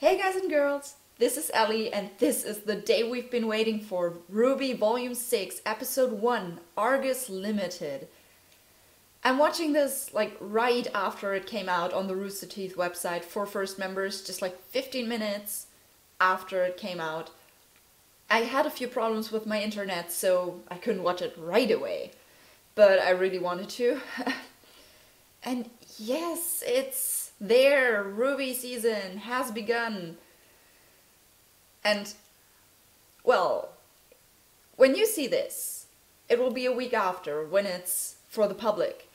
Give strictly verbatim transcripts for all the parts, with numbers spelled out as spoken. Hey guys and girls, this is Ellie and this is the day we've been waiting for. Ruby Volume six, Episode one, Argus Limited. I'm watching this like right after it came out on the Rooster Teeth website for first members, just like fifteen minutes after it came out. I had a few problems with my internet, so I couldn't watch it right away. But I really wanted to. And yes, it's there, Ruby season has begun. And, well, when you see this, it will be a week after when it's for the public.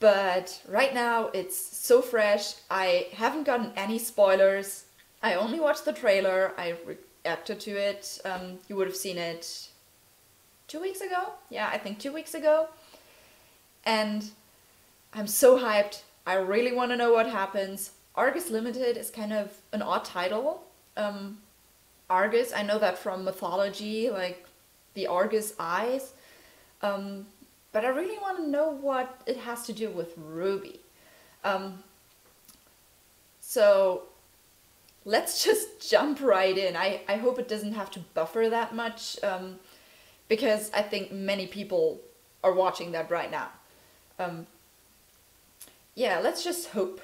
But right now it's so fresh, I haven't gotten any spoilers. I only watched the trailer, I reacted to it. Um, you would have seen it two weeks ago? Yeah, I think two weeks ago. And I'm so hyped. I really want to know what happens. Argus Limited is kind of an odd title. Um, Argus, I know that from mythology, like the Argus eyes. Um, but I really want to know what it has to do with Ruby. Um, so let's just jump right in. I, I hope it doesn't have to buffer that much um, because I think many people are watching that right now. Um, Yeah, let's just hope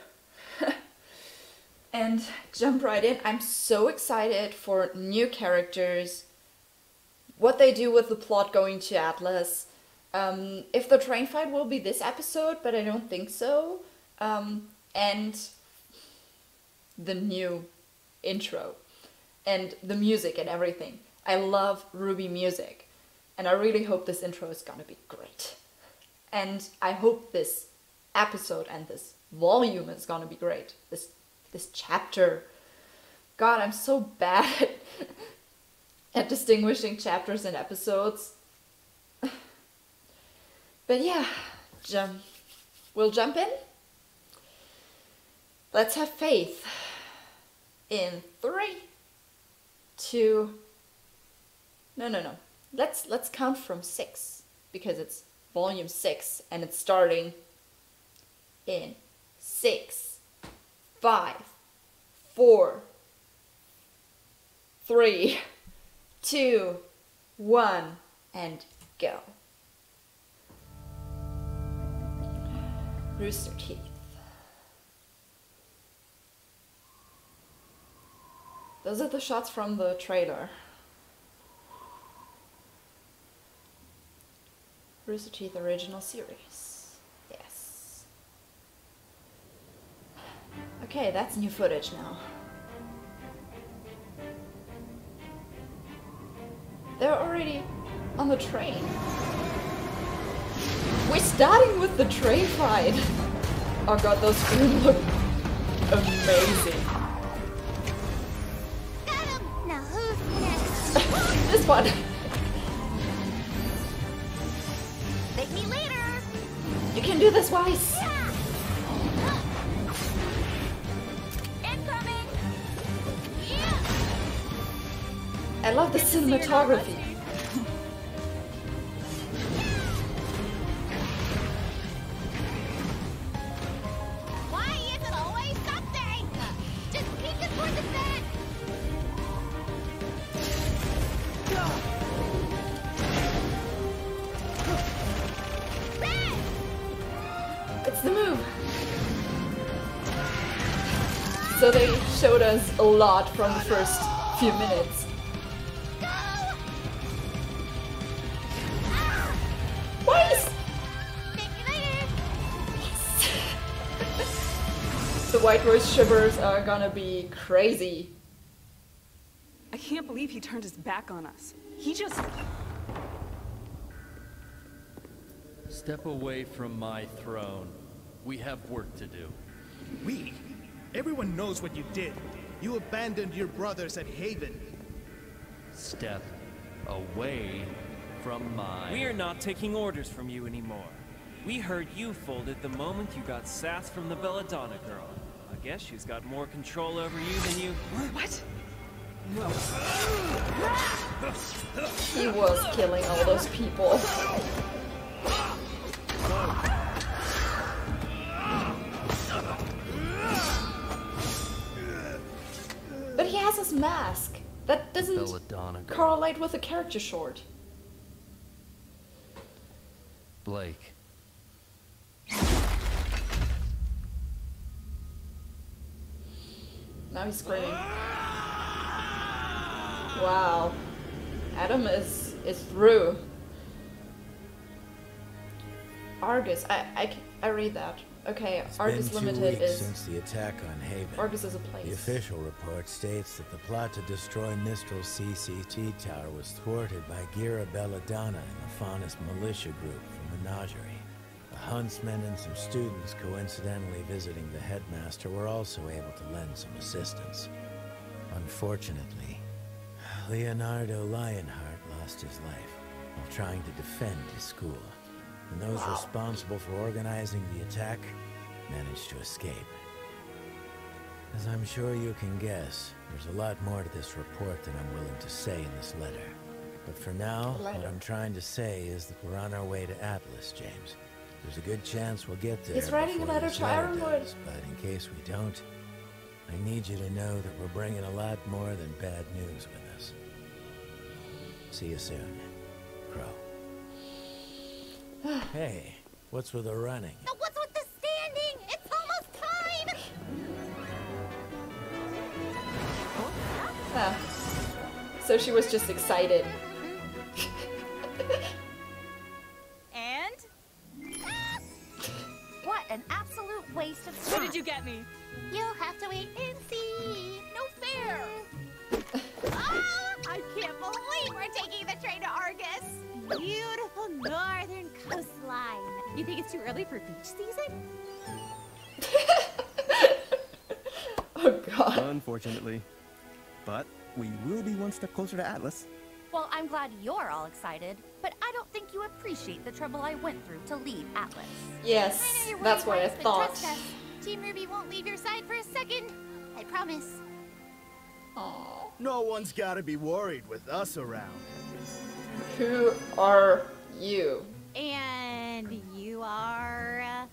and jump right in. I'm so excited for new characters, what they do with the plot going to Atlas, um, if the train fight will be this episode, but I don't think so, um, and the new intro and the music and everything. I love Ruby music and I really hope this intro is gonna be great, and I hope this episode and this volume is gonna be great. This this chapter. God, I'm so bad at, at distinguishing chapters and episodes. But yeah, jump. We'll jump in. Let's have faith. In three, two. No, no, no. Let's let's count from six because it's volume six and it's starting. In six, five, four, three, two, one, and go. Rooster Teeth. Those are the shots from the trailer. Rooster Teeth original series. Okay, that's new footage now. They're already on the train. We're starting with the train fight. Oh god, those two look amazing. Got him. Now who's next? This one. Make me later. You can do this, Weiss. Yeah. I love the cinematography. Why is it always something? Just keep it for the bed. Red. It's the move. So they showed us a lot from the first few minutes. White Rose shivers are gonna be crazy. I can't believe he turned his back on us. He just... Step away from my throne. We have work to do. We? Everyone knows what you did. You abandoned your brothers at Haven. Step away from my... We're not taking orders from you anymore. We heard you folded the moment you got sassed from the Belladonna girl. Guess she's got more control over you than you. What? No. He was killing all those people. But mask. That doesn't correlate with the character short. Blake. Now he's screaming. Wow. Adam is is through. Argus, I I, I read that. Okay, it's Argus Limited is since the attack on Haven. Argus is a place. The official report states that the plot to destroy Mistral's C C T tower was thwarted by Ghira Belladonna and the Faunus Militia group from Menagerie. The huntsmen and some students coincidentally visiting the headmaster were also able to lend some assistance. Unfortunately, Leonardo Lionheart lost his life while trying to defend his school. And those wow. responsible for organizing the attack managed to escape. As I'm sure you can guess, there's a lot more to this report than I'm willing to say in this letter. But for now, letter. what I'm trying to say is that we're on our way to Atlas, James. There's a good chance we'll get there. He's writing a letter to Ironwood. But in case we don't, I need you to know that we're bringing a lot more than bad news with us. See you soon, Qrow. Hey, what's with the running? No, what's with the standing? It's almost time! Oh. So she was just excited. And? What an absolute waste of time. What did you get me? You'll have to wait and see. No fair. Oh, I can't believe we're taking the train to Argus. Beautiful northern coastline. You think it's too early for beach season? Oh god. Unfortunately. But we will be one step closer to Atlas. Well, I'm glad you're all excited, but I don't think you appreciate the trouble I went through to leave Atlas. Yes, that's what I thought. Team Ruby won't leave your side for a second. I promise. Aww. No one's gotta be worried with us around. Who are you? And you are... Uh...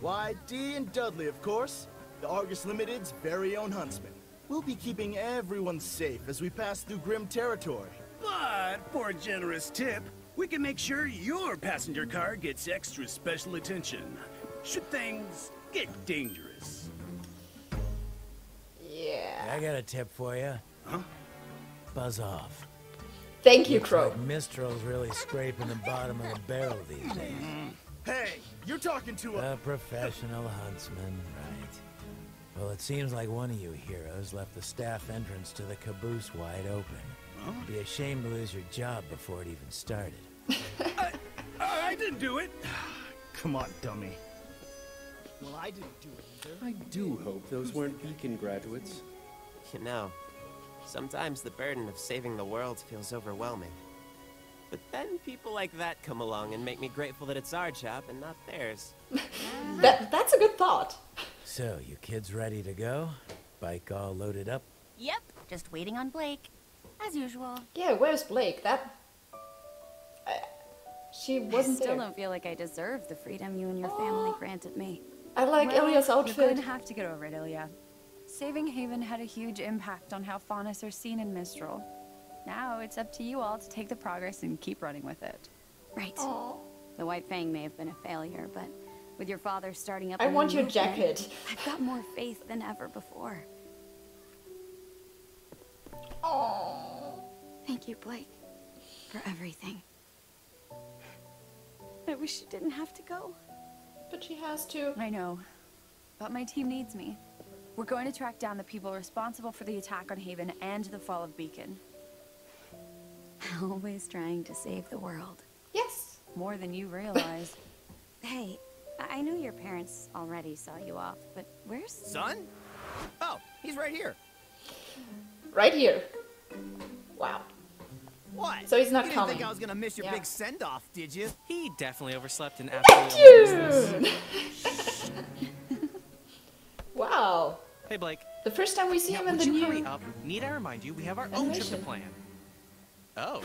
Why, D and Dudley, of course. The Argus Limited's very own huntsman. We'll be keeping everyone safe as we pass through Grimm territory. But, for a generous tip, we can make sure your passenger car gets extra special attention. Should things get dangerous. Yeah. I got a tip for you. Huh? Buzz off. Thank you, Qrow. Like Mistral's really scraping the bottom of the barrel these days. Hey, you're talking to a... a professional huntsman, right? Well, it seems like one of you heroes left the staff entrance to the caboose wide open. Huh? It'd be a shame to lose your job before it even started. I, I didn't do it. Come on, dummy. Well, I didn't do it either. I do hope those weren't Beacon graduates. You know. Sometimes the burden of saving the world feels overwhelming. But then people like that come along and make me grateful that it's our job and not theirs. that, that's a good thought. So, you kids ready to go? Bike all loaded up? Yep, just waiting on Blake. As usual. Yeah, where's Blake? That... Uh, she wasn't there. I still don't feel like I deserve the freedom you and your family granted me. I like well, Ilya's outfit. You're going to have to get over it, Ilya. Saving Haven had a huge impact on how Faunus are seen in Mistral. Now it's up to you all to take the progress and keep running with it. Right. Aww. The White Fang may have been a failure, but with your father starting up... I want your jacket. I've got more faith than ever before. Aww. Thank you, Blake, for everything. I wish she didn't have to go. But she has to. I know, but my team needs me. We're going to track down the people responsible for the attack on Haven and the fall of Beacon. Always trying to save the world. Yes. More than you realize. Hey, I know your parents already saw you off, but where's... Sun? Oh, he's right here. Right here. Wow. What? So he's not you coming. You didn't think I was going to miss your yeah. big send-off, did you? He definitely overslept in absolute business. Wow. Hey, Blake. The first time we see now, him in the new... Hurry up. Need I remind you, we have our animation. own trip to plan. Oh.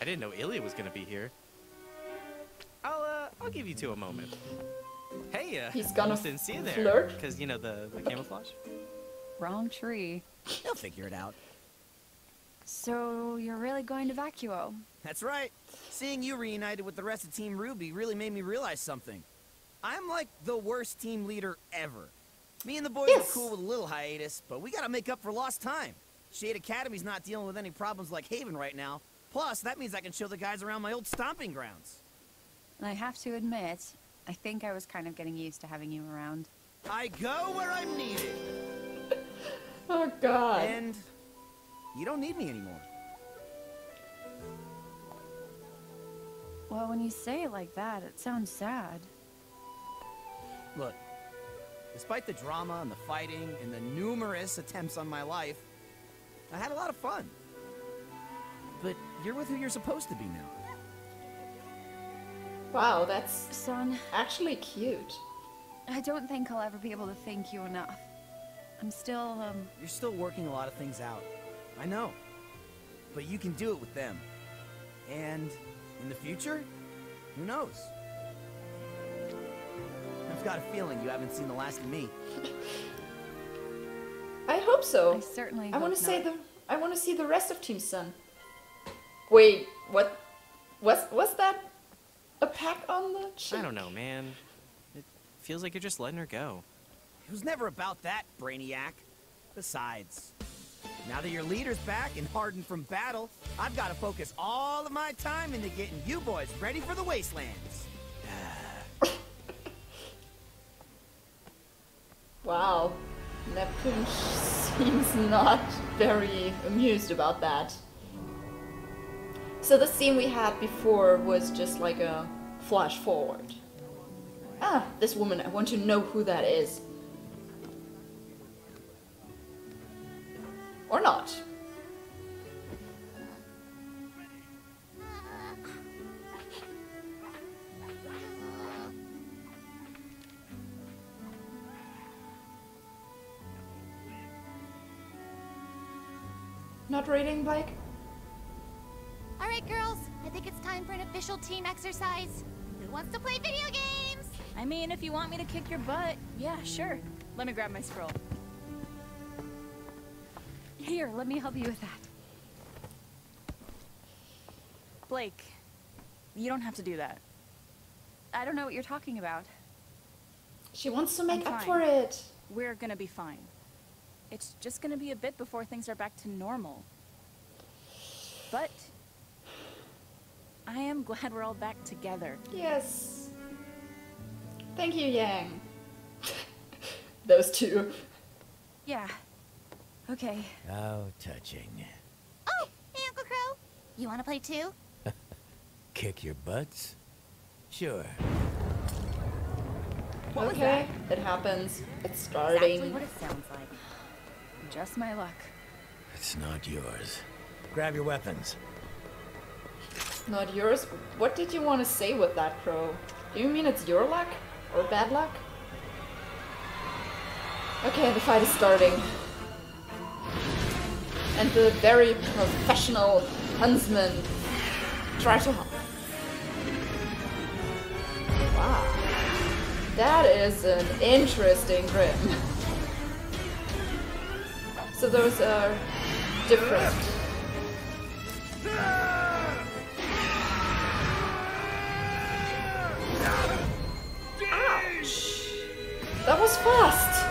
I didn't know Ilya was going to be here. I'll, uh, I'll give you two a moment. Hey, uh, he's gonna I almost didn't see you there. Because, you know, the, the okay. camouflage. Wrong tree. They'll figure it out. So you're really going to Vacuo? That's right. Seeing you reunited with the rest of Team Ruby really made me realize something. I'm like the worst team leader ever. Me and the boys yes. are cool with a little hiatus, but we gotta make up for lost time. Shade Academy's not dealing with any problems like Haven right now. Plus, that means I can show the guys around my old stomping grounds. And I have to admit, I think I was kind of getting used to having you around. I go where I'm needed. Oh, God. And you don't need me anymore. Well, when you say it like that, it sounds sad. Look, despite the drama and the fighting and the numerous attempts on my life, I had a lot of fun. But you're with who you're supposed to be now. Wow, that's Sun. Actually cute. I don't think I'll ever be able to thank you enough. I'm still, um... You're still working a lot of things out. I know. But you can do it with them. And in the future, who knows? I've got a feeling you haven't seen the last of me. I hope so. I certainly I want to say the I want to see the rest of Team Sun. Wait, what was was that a pack on the cheek? I don't know, man. It feels like you're just letting her go. It was never about that, Brainiac. Besides, now that your leader's back and hardened from battle, I've got to focus all of my time into getting you boys ready for the wastelands. Wow. Neptune seems not very amused about that. So the scene we had before was just like a flash forward. Ah, this woman, I want to know who that is. Or not. Not reading, Blake? All right, girls. I think it's time for an official team exercise. Who wants to play video games? I mean, if you want me to kick your butt, yeah, sure. Let me grab my scroll. Here, let me help you with that. Blake, you don't have to do that. I don't know what you're talking about. She wants to make up for it. We're gonna be fine. It's just gonna be a bit before things are back to normal. But I am glad we're all back together. Yes. Thank you, Yang. Those two. Yeah. Okay. Oh, touching. Oh, hey, Uncle Qrow. You wanna play too? Kick your butts? Sure. What okay, it happens. It's starting. Exactly what it sounds like. Just my luck. It's not yours. Grab your weapons. Not yours? What did you want to say with that, Qrow? Do you mean it's your luck? Or bad luck? Okay, the fight is starting. And the very professional huntsman try to hunt. Wow. That is an interesting Grimm. So those are different. Ouch! That was fast!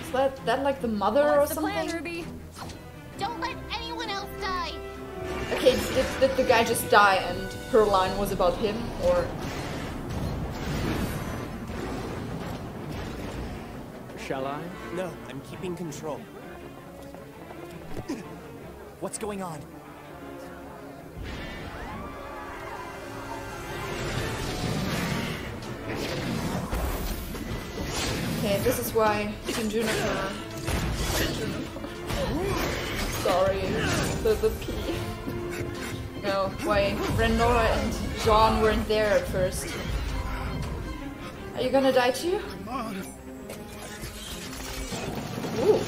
Is that, that like the mother What's or something? The plan, Ruby? Don't let anyone else die! Okay, did, did the guy just die and her line was about him, or...? Shall I? No, I'm keeping control. What's going on? Okay, this is why Team Juniper. Sorry, the, the P. No, why Ren, Nora, and Jaune weren't there at first. Are you gonna die too? Ooh.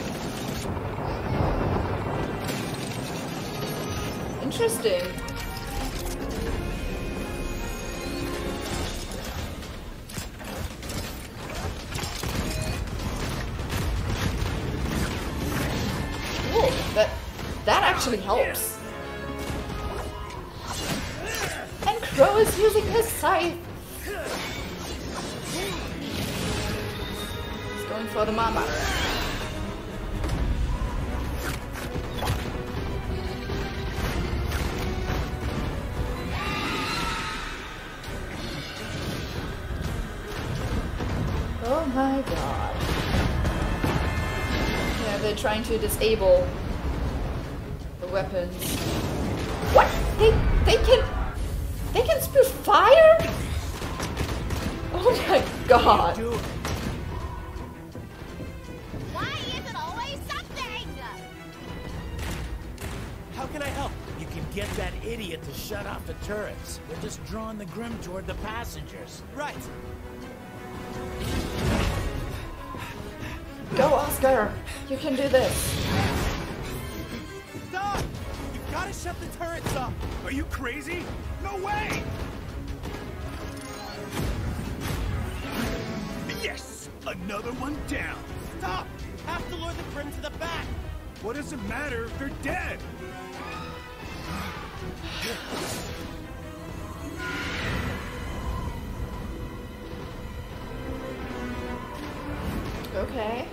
Interesting. actually helps. And Qrow is using his scythe. He's going for the mama. Oh my god. Yeah, they're trying to disable the weapons. What? They they can they can spew fire? Oh my god. Why is it always something? How can I help? You can get that idiot to shut off the turrets. They're just drawing the Grimm toward the passengers. Right. Go, Oscar! You can do this. Stop! You've got to shut the turrets up! Are you crazy? No way! Yes! Another one down! Stop! You have to lure the Grimm to the back! What does it matter if they're dead? Okay.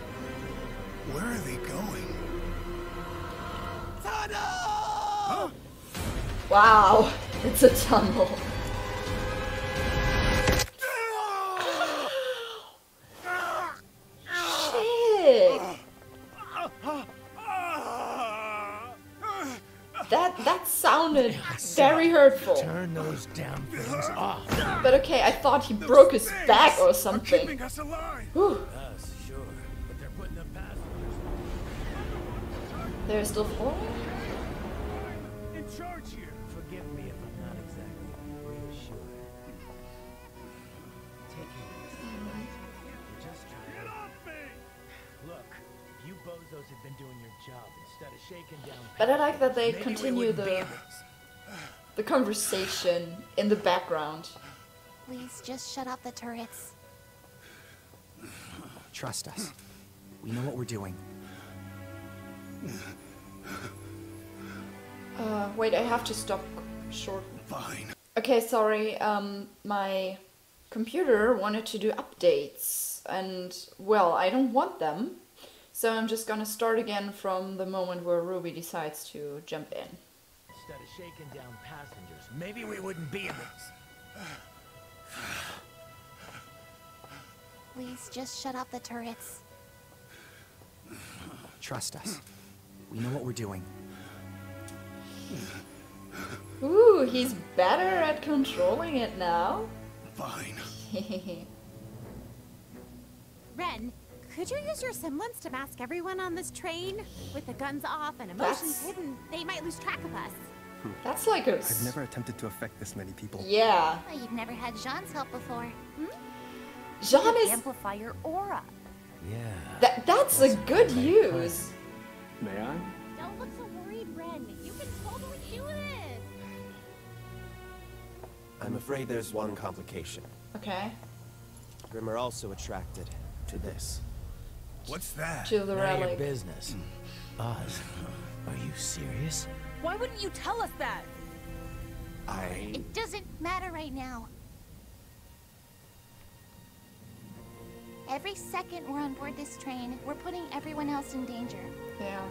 Where are they going? Tunnel! Huh? Wow, it's a tunnel. Shit! That that sounded very hurtful. Turn those damn things off. But okay, I thought he those broke his back or something. Keeping us alive. Whew. They're still falling? In charge here. Forgive me if I'm not exactly reassured. Take it. Just get off me! Look, you bozos have been doing your job instead of shaking down. But I like that they continue the the conversation in the background. Please just shut off the turrets. Trust us. We know what we're doing. Uh, wait, I have to stop short. Fine. Okay, sorry, um, my computer wanted to do updates, and, well, I don't want them, so I'm just gonna start again from the moment where Ruby decides to jump in. Instead of shaking down passengers, maybe we wouldn't be in this. Please, just shut off the turrets. Trust us. We know what we're doing. Ooh, he's better at controlling it now. Fine. Ren, could you use your semblance to mask everyone on this train? With the guns off and emotions That's... hidden, they might lose track of us. Hmm. That's like a... I've never attempted to affect this many people. Yeah. Well, you've never had Jaune's help before. Hmm? Jaune is... amplify your aura. Yeah. That, that's, that's a good use. Plan. May I? Don't look so worried, Ren. You can totally do it. I'm afraid there's one complication. Okay. Grimm are also attracted to this. What's that? To the relic. Not your business. Oz, are you serious? Why wouldn't you tell us that? I... It doesn't matter right now. Every second we're on board this train, we're putting everyone else in danger. Yeah.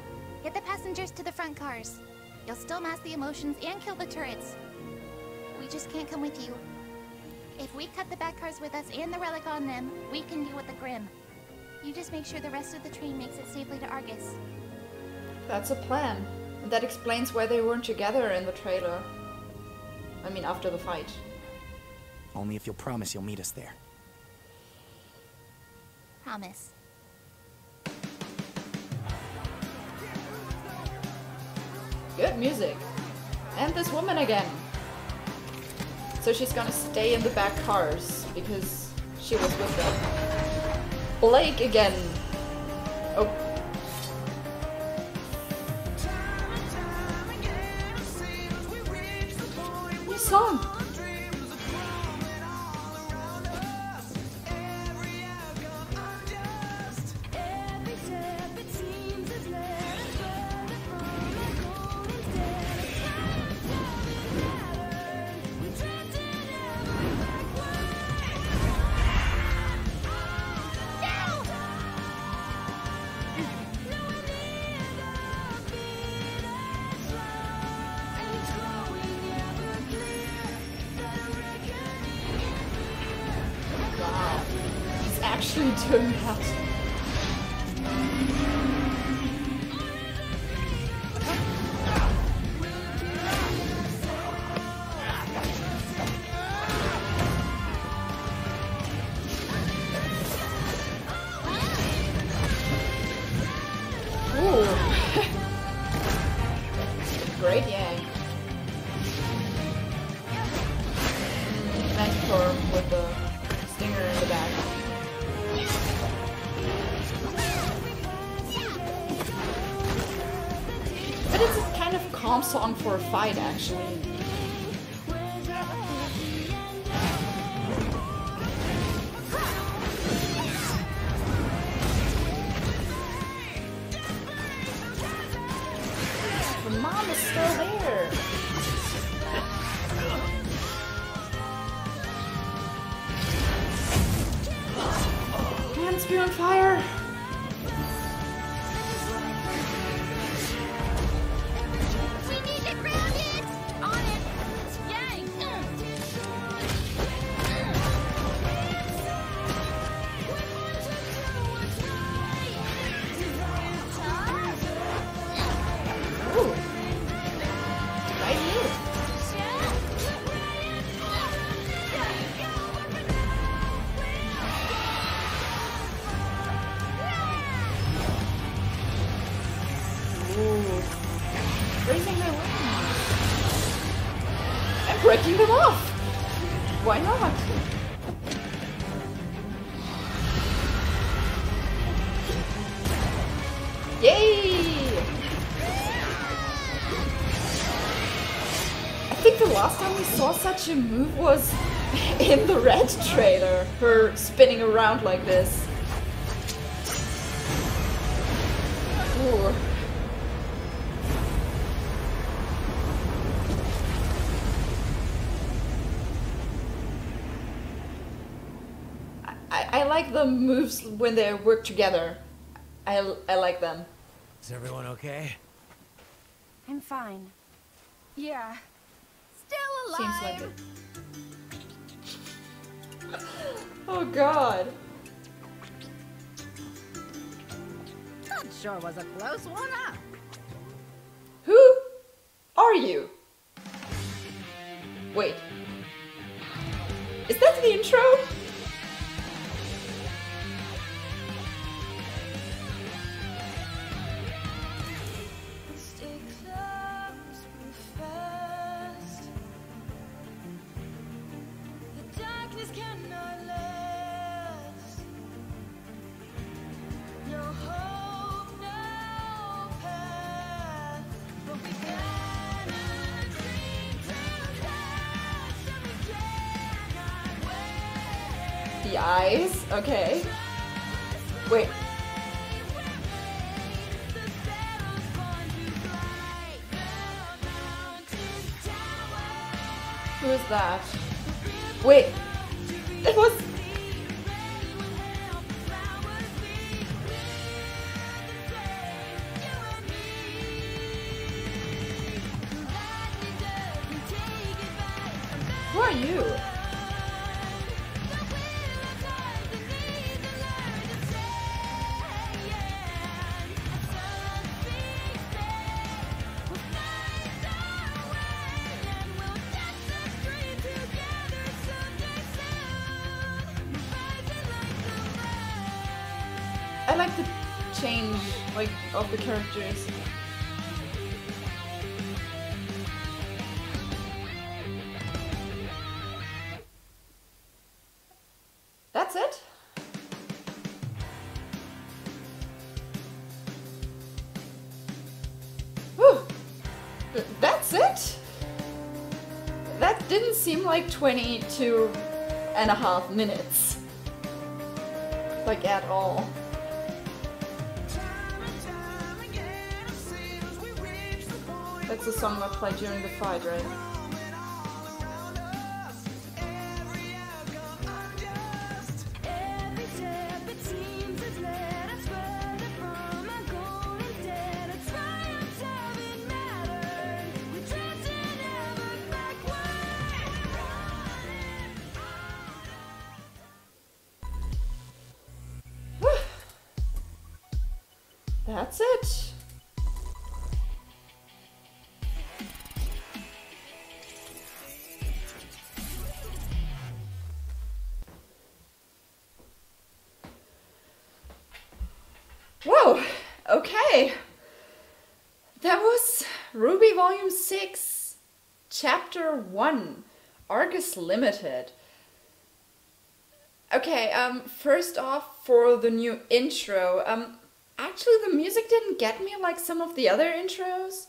Get the passengers to the front cars. You'll still mask the emotions and kill the turrets. We just can't come with you. If we cut the back cars with us and the relic on them, we can deal with the Grimm. You just make sure the rest of the train makes it safely to Argus. That's a plan. That explains why they weren't together in the trailer. I mean, after the fight. Only if you'll promise you'll meet us there. Promise. Good music. And this woman again. So she's gonna stay in the back cars because she was with them. Blake again. Oh. New song. actually do that. For a fight, actually. Breaking them off! Why not? Yay! I think the last time we saw such a move was in the Red trailer, her spinning around like this. Ooh. I like the moves when they work together. I, I like them. Is everyone okay? I'm fine. Yeah. Still alive! Seems like it. Oh god. That sure was a close one up. Who are you? Wait. Is that the intro? Eyes, okay. Wait. Who is that? Wait. It was. Who are you? Of the characters. That's it? Whew. That's it? That didn't seem like twenty-two and a half minutes. Like at all. That's the song I played during the fight, right? That's it. Whoa, okay. That was RWBY Volume six, Chapter one, Argus Limited. Okay, um, first off, for the new intro, um, actually the music didn't get me like some of the other intros,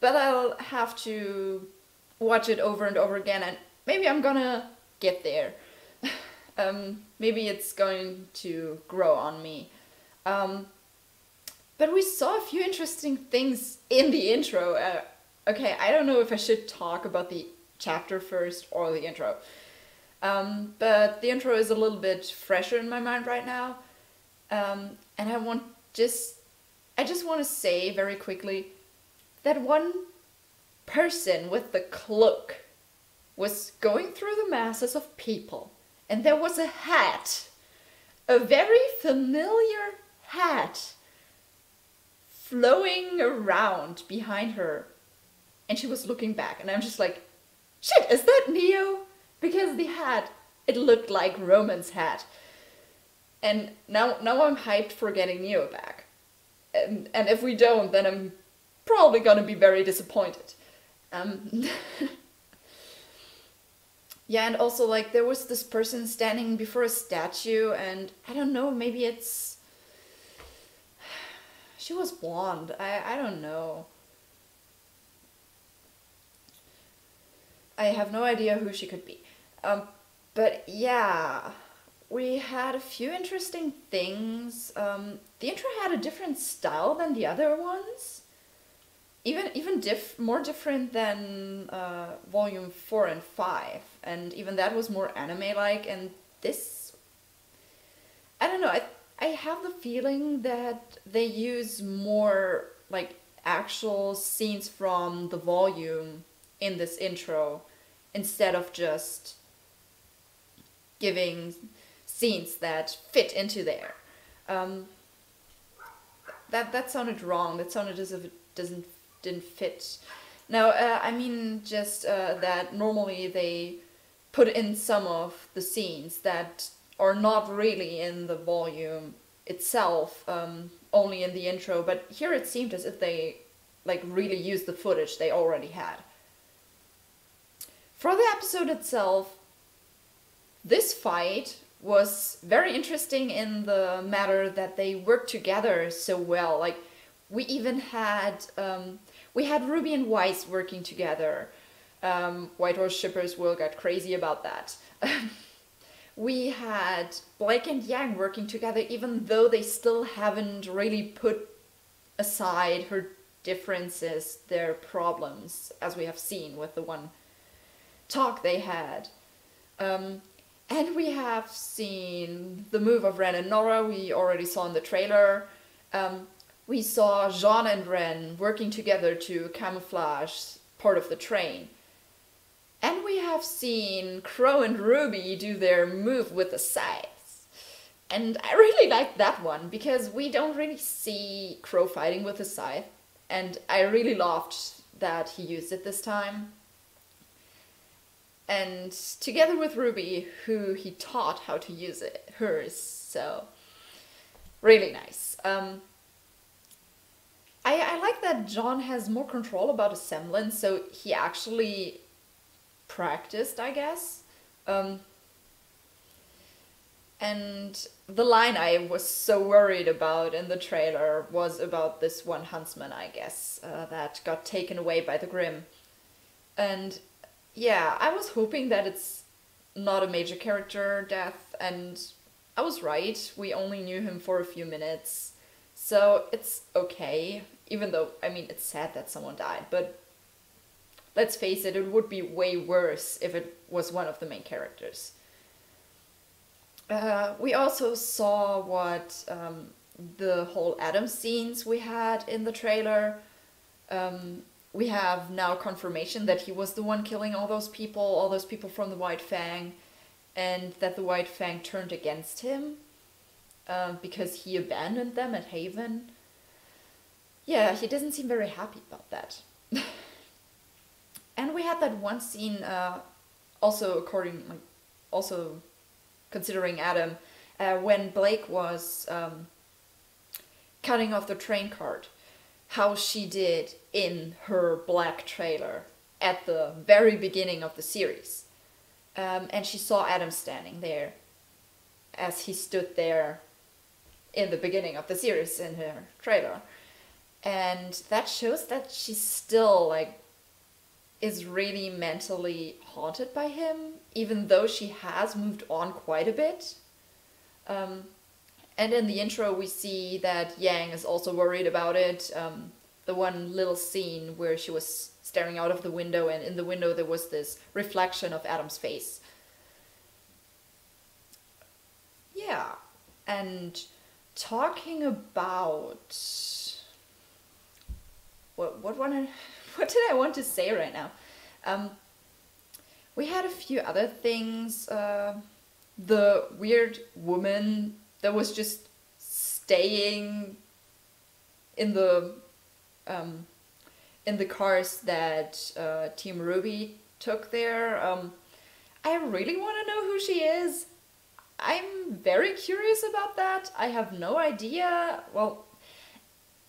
but I'll have to watch it over and over again, and maybe I'm gonna get there. um, maybe it's going to grow on me. Um, But we saw a few interesting things in the intro. Uh, okay, I don't know if I should talk about the chapter first or the intro. Um, but the intro is a little bit fresher in my mind right now. Um, and I want just, I just want to say very quickly that one person with the cloak was going through the masses of people. And there was a hat, a very familiar hat, flowing around behind her, and she was looking back, and I'm just like, shit, is that Neo? Because the hat, it looked like Roman's hat, and now now I'm hyped for getting Neo back, and and if we don't, then I'm probably gonna be very disappointed. Um yeah, and also, like, there was this person standing before a statue, and I don't know, maybe it's, she was blonde. I, I don't know. I have no idea who she could be. Um, but yeah, we had a few interesting things. Um, the intro had a different style than the other ones. Even even diff more different than uh, volume four and five. And even that was more anime-like. And this, I don't know. I, I have the feeling that they use more like actual scenes from the volume in this intro instead of just giving scenes that fit into there. Um, that that sounded wrong. That sounded as if it doesn't didn't fit. Now uh, I mean just uh, that normally they put in some of the scenes that are not really in the volume itself, um, only in the intro, but here it seemed as if they like really used the footage they already had. For the episode itself, this fight was very interesting in the matter that they worked together so well. Like, we even had, um, we had RWBY and Weiss working together. Um, White Horse shippers will get crazy about that. We had Blake and Yang working together, even though they still haven't really put aside her differences, their problems, as we have seen with the one talk they had. Um, and we have seen the move of Ren and Nora, we already saw in the trailer. Um, we saw Jaune and Ren working together to camouflage part of the train. And we have seen Qrow and RWBY do their move with the scythes. And I really like that one, because we don't really see Qrow fighting with the scythe. And I really loved that he used it this time. And together with RWBY, who he taught how to use it, hers, so really nice. Um, I, I like that Jaune has more control about a semblance, so he actually practiced, I guess. Um, and the line I was so worried about in the trailer was about this one huntsman, I guess, uh, that got taken away by the Grimm. And yeah, I was hoping that it's not a major character death, and I was right. We only knew him for a few minutes, so it's okay. Even though, I mean, it's sad that someone died, but let's face it, it would be way worse if it was one of the main characters. Uh, we also saw what um, the whole Adam scenes we had in the trailer. Um, we have now confirmation that he was the one killing all those people, all those people from the White Fang, and that the White Fang turned against him uh, because he abandoned them at Haven. Yeah, he doesn't seem very happy about that. And we had that one scene, uh, also according, like, also considering Adam, uh, when Blake was um, cutting off the train card, how she did in her black trailer at the very beginning of the series. Um, and she saw Adam standing there as he stood there in the beginning of the series in her trailer. And that shows that she's still, like, is really mentally haunted by him, even though she has moved on quite a bit. Um, and in the intro we see that Yang is also worried about it. Um, the one little scene where she was staring out of the window, and in the window there was this reflection of Adam's face. Yeah, and talking about... What what one what did I want to say right now? Um, we had a few other things. Uh, the weird woman that was just staying in the um, in the cars that uh, Team Ruby took there. Um, I really want to know who she is. I'm very curious about that. I have no idea. Well.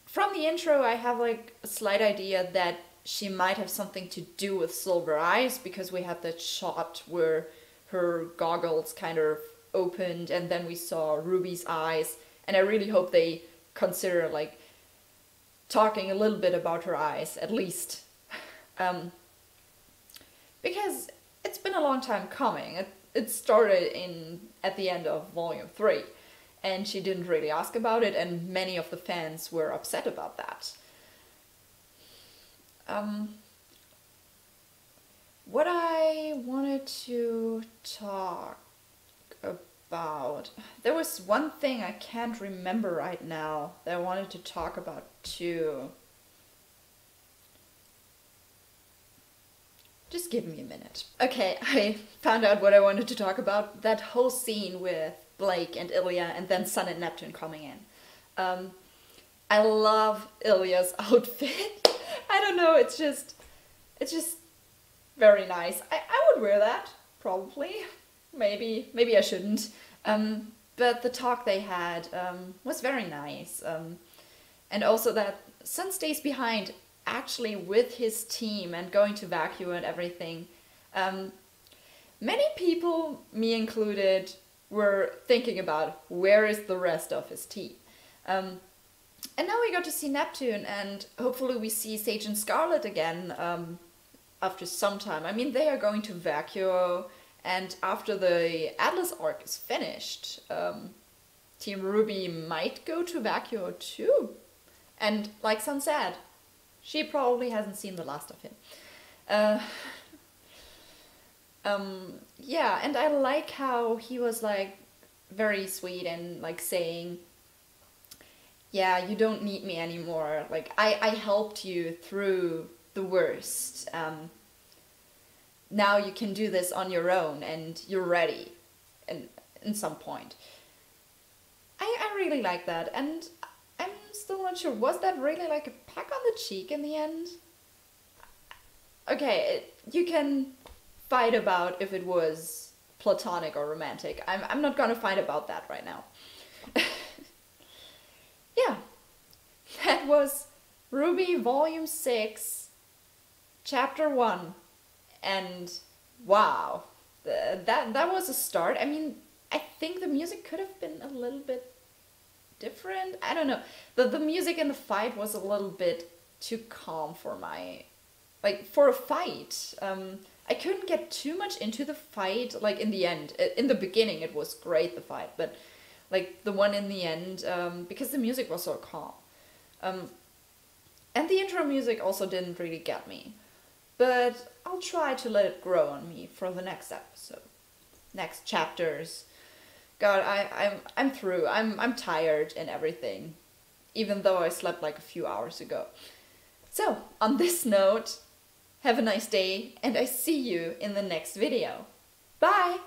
From the intro, I have like a slight idea that she might have something to do with Silver Eyes, because we had that shot where her goggles kind of opened and then we saw Ruby's eyes, and I really hope they consider like talking a little bit about her eyes at least. Um, because it's been a long time coming. It, it started in at the end of volume three. And she didn't really ask about it, and many of the fans were upset about that. Um, what I wanted to talk about... There was one thing I can't remember right now that I wanted to talk about too. Just give me a minute. Okay, I found out what I wanted to talk about. That whole scene with Blake and Ilya, and then Sun and Neptune coming in. Um, I love Ilya's outfit. I don't know, it's just, it's just very nice. I, I would wear that, probably. Maybe, maybe I shouldn't. Um, but the talk they had um, was very nice. Um, and also that Sun stays behind, actually with his team and going to Vacuo and everything. Um, many people, me included, were thinking about where is the rest of his team. Um, and now we got to see Neptune, and hopefully we see Sage and Scarlet again um, after some time. I mean, they are going to Vacuo, and after the Atlas arc is finished, um, Team Ruby might go to Vacuo too. And like Sun said, she probably hasn't seen the last of him. Uh, Um, yeah, and I like how he was like very sweet and like saying, yeah, you don't need me anymore. Like I, I helped you through the worst. Um, now you can do this on your own and you're ready. And in some point, I, I really like that. And I'm still not sure, was that really like a peck on the cheek in the end? Okay, it, you can fight about if it was platonic or romantic. I'm, I'm not gonna fight about that right now. Yeah, that was RWBY Volume six, Chapter one, and wow, th that, that was a start. I mean, I think the music could have been a little bit different. I don't know, the, the music in the fight was a little bit too calm for my, like for a fight. Um, I couldn't get too much into the fight, like, in the end. In the beginning it was great, the fight, but, like, the one in the end, um, because the music was so calm. Um, and the intro music also didn't really get me. But I'll try to let it grow on me for the next episode. Next chapters. God, I, I'm, I'm through. I'm, I'm tired and everything. Even though I slept, like, a few hours ago. So, on this note... Have a nice day, and I see you in the next video. Bye!